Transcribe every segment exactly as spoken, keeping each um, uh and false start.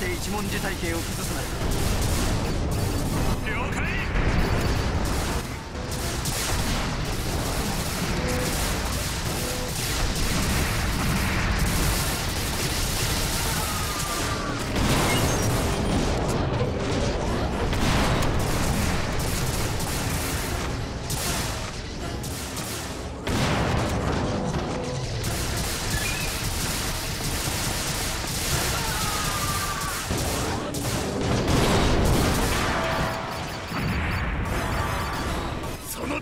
一文字体系を崩すな。了解。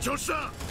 よっしゃ！